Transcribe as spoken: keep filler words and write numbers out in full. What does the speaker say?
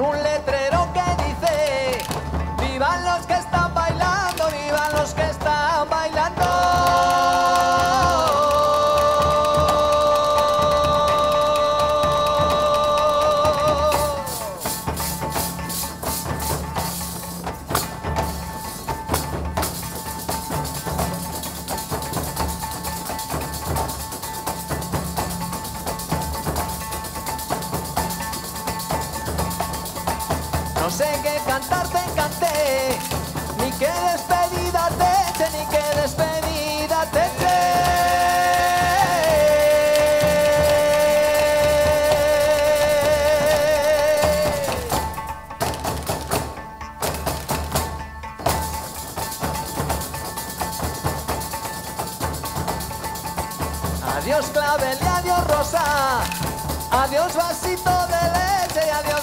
un letrero que dice: ¡vivan los que están bailando, vivan los que están bailando! No sé qué cantar te canté, ni qué despedida te eche, ni qué despedida te eche. Adiós clavel y adiós rosa, adiós vasito de leche y adiós